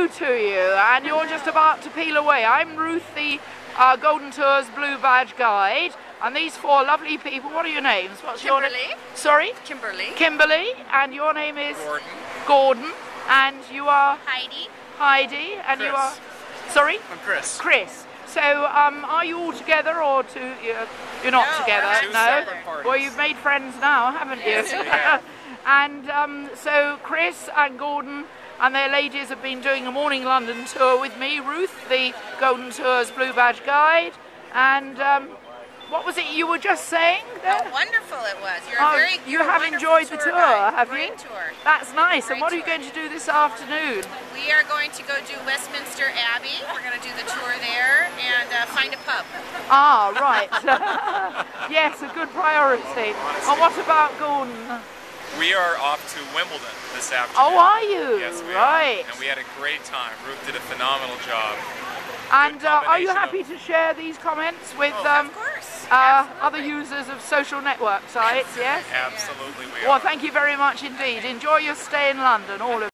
new to you and you're just about to peel away. I'm Ruth, the Golden Tours Blue Badge Guide, and these four lovely people, what are your names? What's Kimberly. Your name? Sorry? Kimberly. Kimberly, and your name is? Gordon. Gordon, and you are? Heidi. Heidi, and Chris. You are? Sorry? I'm Chris. Chris. So, are you all together or you're not together? No. Well, you've made friends now, haven't you? Yeah. And so Chris and Gordon and their ladies have been doing a morning London tour with me, Ruth, the Golden Tours Blue Badge Guide. And what was it you were just saying there? How wonderful it was. You have enjoyed the tour, have you? Great tour. That's nice. Great. And what are you going to do this afternoon? We are going to go do Westminster Abbey. We're going to do the tour there and find a pub. Ah, right. Yes, a good priority. And what about Gordon? We are off to Wimbledon this afternoon. Oh, are you? Yes, we are. And we had a great time. Ruth did a phenomenal job. And are you happy to share these comments with of course. Other users of social network sites? Absolutely. Yes? Absolutely, we are. Well, thank you very much indeed. Enjoy your stay in London, all of you.